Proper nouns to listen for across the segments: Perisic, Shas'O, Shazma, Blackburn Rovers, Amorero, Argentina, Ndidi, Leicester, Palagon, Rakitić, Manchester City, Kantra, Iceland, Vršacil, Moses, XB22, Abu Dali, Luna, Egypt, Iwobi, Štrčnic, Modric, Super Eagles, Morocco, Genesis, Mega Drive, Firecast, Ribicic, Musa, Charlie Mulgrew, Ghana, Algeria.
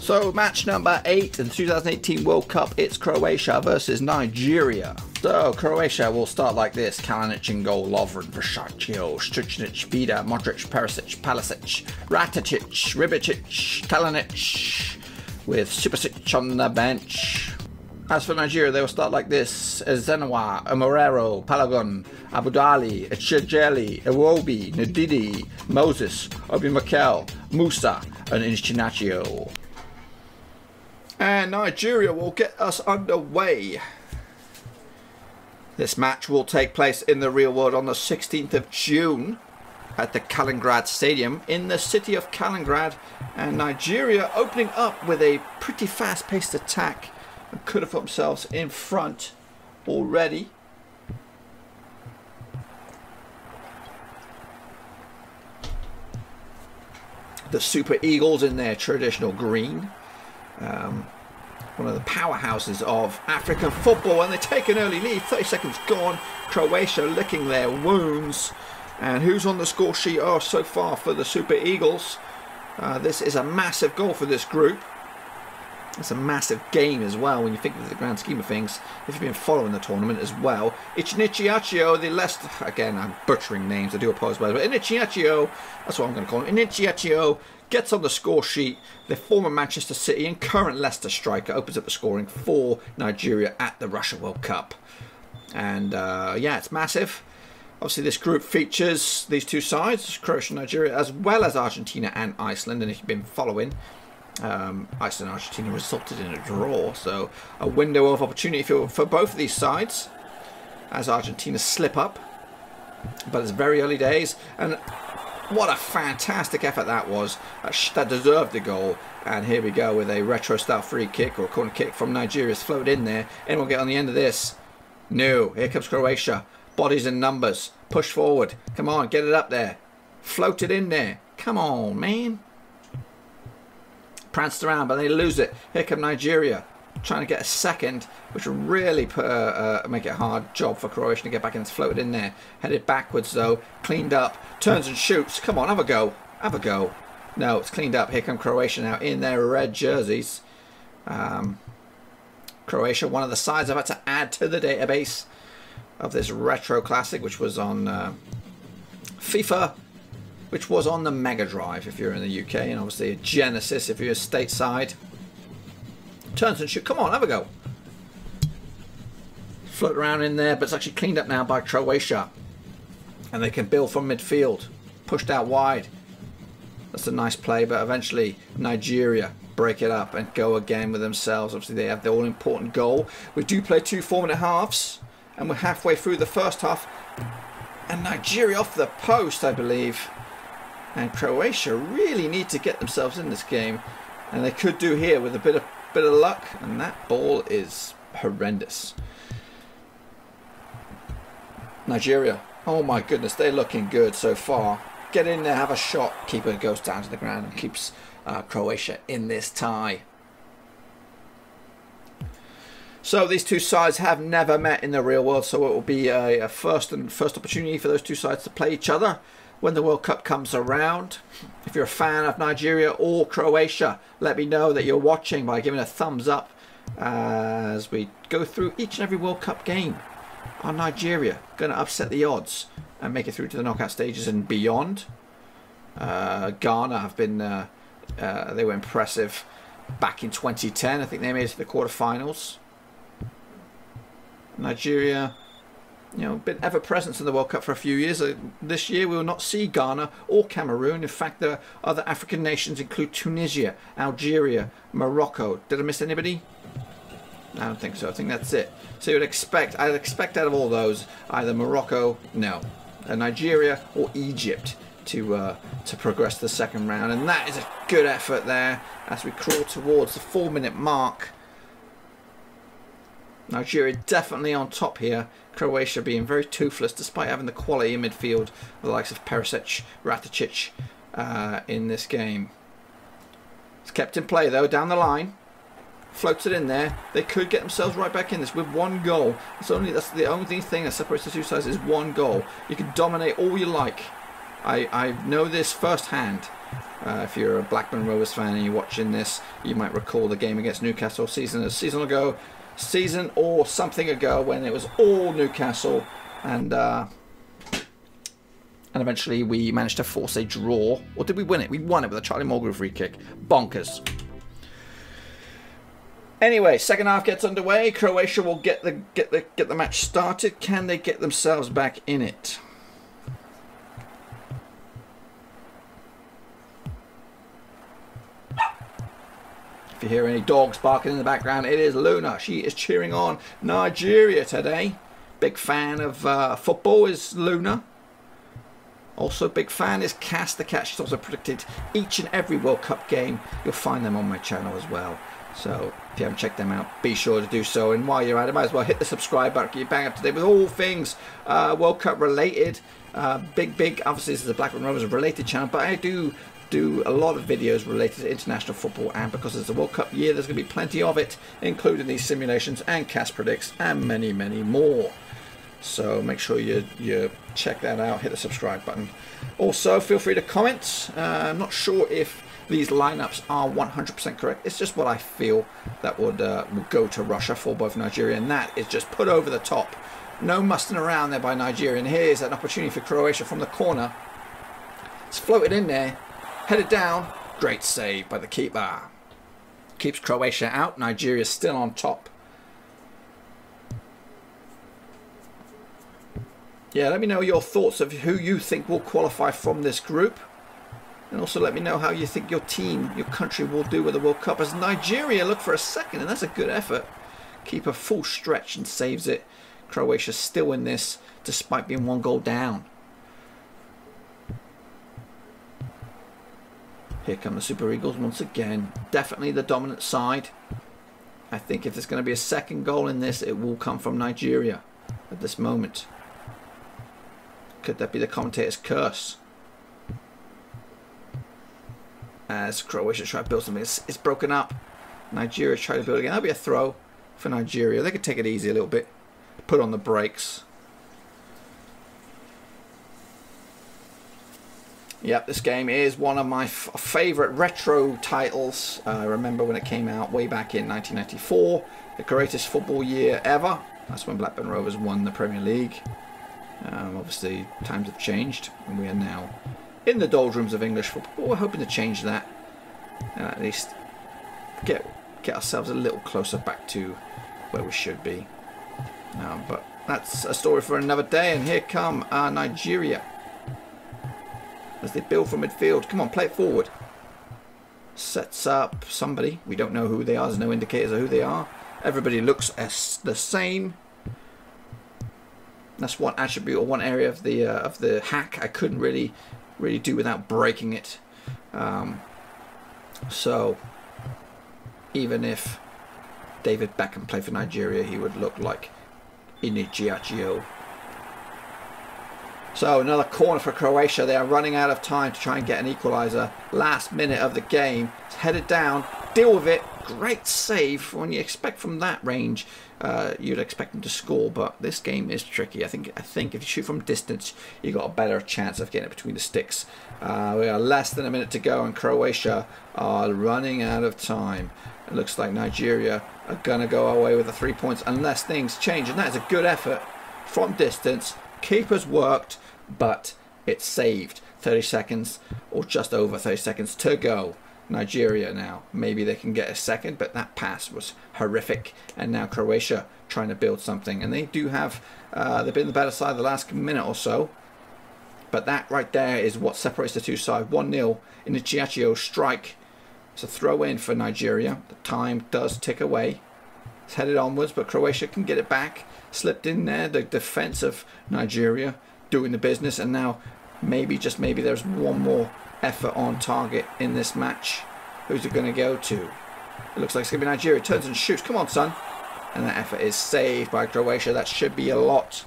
So match number 8 in the 2018 World Cup, it's Croatia versus Nigeria. So Croatia will start like this: Kalanic in goal, Lovren, Vršacil, Štrčnic, Vida, Modric, Perisic, Palisic, Rakitić, Ribicic, Kalanic, with Supersic on the bench. As for Nigeria, they will start like this: Zenua, Amorero, Palagon, Abu Dali, Iwobi, Ndidi, Moses, Obi Makel, Musa and Iheanacho. And Nigeria will get us underway. This match will take place in the real world on the 16th of June at the Kaliningrad Stadium in the city of Kaliningrad, and Nigeria opening up with a pretty fast-paced attack. Could have put themselves in front already. The Super Eagles in their traditional green, one of the powerhouses of African football, and they take an early lead. 30 seconds gone, Croatia licking their wounds. And who's on the score sheet? Oh, so far for the Super Eagles, this is a massive goal for this group. It's a massive game as well when you think of the grand scheme of things, if you've been following the tournament as well. Iheanacho, the Leicester, again I'm butchering names, I do apologise, but Iheanacho, that's what I'm going to call him, Iheanacho gets on the score sheet. The former Manchester City and current Leicester striker opens up the scoring for Nigeria at the Russia World Cup. And yeah, it's massive. Obviously this group features these two sides, Croatia and Nigeria, as well as Argentina and Iceland, and if you've been following, Iceland and Argentina resulted in a draw, so a window of opportunity for both of these sides as Argentina slip up, but it's very early days. And what a fantastic effort that was. That deserved the goal. And here we go with a retro style free kick or corner kick from Nigeria's floated in there. Anyone get on the end of this? No, here comes Croatia, bodies and numbers, push forward, come on, get it up there, floated in there, come on man. Pranced around, but they lose it. Here come Nigeria, trying to get a second, which will really put, make it a hard job for Croatia to get back in. It's floated in there, headed backwards though, cleaned up, turns and shoots. Come on, have a go, have a go. No, it's cleaned up. Here come Croatia now in their red jerseys. Croatia, one of the sides I've had to add to the database of this retro classic, which was on FIFA, which was on the Mega Drive if you're in the UK, and obviously a Genesis if you're stateside. Turns and shoot, come on, have a go. Float around in there, but it's actually cleaned up now by Croatia. And they can build from midfield, pushed out wide. That's a nice play, but eventually Nigeria break it up and go again with themselves. Obviously they have the all-important goal. We do play 2 4-minute halves, and we're halfway through the first half. And Nigeria off the post, I believe. And Croatia really need to get themselves in this game, and they could do here with a bit of luck. And that ball is horrendous. Nigeria, oh my goodness, they're looking good so far. Get in there, have a shot. Keeper goes down to the ground and keeps Croatia in this tie. So these two sides have never met in the real world, so it will be a first opportunity for those two sides to play each other when the World Cup comes around. If you're a fan of Nigeria or Croatia, let me know that you're watching by giving a thumbs up as we go through each and every World Cup game. Are Nigeria going to upset the odds and make it through to the knockout stages and beyond? Ghana have been, they were impressive back in 2010. I think they made it to the quarterfinals. Nigeria, you know, been ever present in the World Cup for a few years. This year we will not see Ghana or Cameroon. In fact, the other African nations include Tunisia, Algeria, Morocco. Did I miss anybody? I don't think so. I think that's it. So you would expect, I'd expect out of all those, either Morocco, no, Nigeria or Egypt to progress to the second round. And that is a good effort there as we crawl towards the 4-minute mark. Nigeria definitely on top here. Croatia being very toothless despite having the quality in midfield of the likes of Perisic, Rakitić in this game. It's kept in play though, down the line. floats it in there. They could get themselves right back in this with one goal. That's the only thing that separates the two sides is one goal. You can dominate all you like. I know this firsthand. If you're a Blackburn Rovers fan and you're watching this, you might recall the game against Newcastle a season or something ago when it was all Newcastle, and eventually we managed to force a draw. Or did we win it? We won it with a Charlie Mulgrew free kick. Bonkers. Anyway, second half gets underway. Croatia will get the match started. Can they get themselves back in it? If you hear any dogs barking in the background, it is Luna. She is cheering on Nigeria today. Big fan of football is Luna. Also big fan is Cass the Cat. She's also predicted each and every World Cup game. You'll find them on my channel as well. So if you haven't checked them out, be sure to do so. And while you're at it, might as well hit the subscribe button. You're bang up to date with all things World Cup related. Big, obviously this is the Blackburn Rovers related channel, but I do a lot of videos related to international football, and because it's a World Cup year, there's going to be plenty of it, including these simulations and Cass Predicts and many, many more. So make sure you check that out, hit the subscribe button. Also, feel free to comment. I'm not sure if these lineups are 100% correct. It's just what I feel that would go to Russia for both Nigeria, and that is just put over the top. No mustering around there by Nigeria, and here's an opportunity for Croatia from the corner. It's floated in there. Headed down, great save by the keeper. Keeps Croatia out, Nigeria's still on top. Yeah, let me know your thoughts of who you think will qualify from this group. And also let me know how you think your team, your country will do with the World Cup. As Nigeria look for a second, and that's a good effort. Keeper full stretch and saves it. Croatia's still in this, despite being one goal down. Here come the Super Eagles once again. Definitely the dominant side. I think if there's going to be a second goal in this, it will come from Nigeria at this moment. Could that be the commentator's curse? As Croatia try to build something, it's broken up. Nigeria try to build again. That'll be a throw for Nigeria. They could take it easy a little bit. Put on the brakes. Yep, this game is one of my favourite retro titles. I remember when it came out way back in 1994, the greatest football year ever. That's when Blackburn Rovers won the Premier League. Obviously, times have changed, and we are now in the doldrums of English football. We're hoping to change that, and at least get ourselves a little closer back to where we should be. But that's a story for another day, and here come Nigeria. As they build from midfield. Come on, play it forward. Sets up somebody. We don't know who they are. There's no indicators of who they are. Everybody looks the same. That's one attribute or one area of the hack I couldn't really do without breaking it. So even if David Beckham played for Nigeria, he would look like Iheanacho. So another corner for Croatia. They are running out of time to try and get an equaliser. Last minute of the game. It's headed down. Deal with it. Great save. When you expect from that range, you'd expect them to score. But this game is tricky. I think if you shoot from distance, you've got a better chance of getting it between the sticks. We are less than a minute to go, and Croatia are running out of time. It looks like Nigeria are going to go away with the 3 points unless things change. And that is a good effort from distance. Keeper's worked, but it's saved. 30 seconds or just over 30 seconds to go. Nigeria now, maybe they can get a second, but that pass was horrific, and now Croatia trying to build something, and they do have they've been the better side the last minute or so, but that right there is what separates the two sides. 1-0 in the Iheanacho strike. It's a throw in for Nigeria. The time does tick away. It's headed onwards, but Croatia can get it back. Slipped in there, the defense of Nigeria doing the business, and now maybe, just maybe, there's one more effort on target in this match. Who's it going to go to? It looks like it's going to be Nigeria. Turns and shoots. Come on, son. And that effort is saved by Croatia. That should be a lot.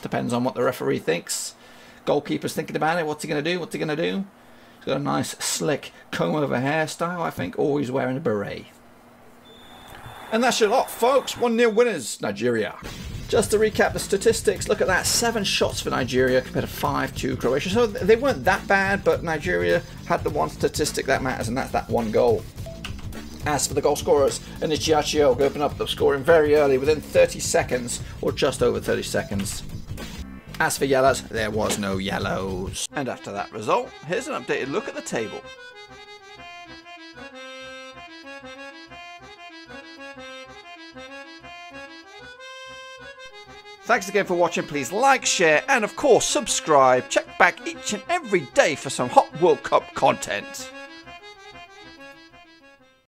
Depends on what the referee thinks. Goalkeeper's thinking about it. What's he going to do? What's he going to do? He's got a nice, slick comb-over hairstyle, I think. Always wearing a beret. And that's your lot, folks. 1-0 winners, Nigeria. Just to recap the statistics, look at that. 7 shots for Nigeria compared to 5 to Croatia. So they weren't that bad, but Nigeria had the one statistic that matters, and that's that one goal. As for the goal scorers, Iheanacho opened up the scoring very early, within 30 seconds, or just over 30 seconds. As for yellows, there was no yellows. And after that result, here's an updated look at the table. Thanks again for watching. Please like, share, and of course subscribe. Check back each and every day for some hot World Cup content.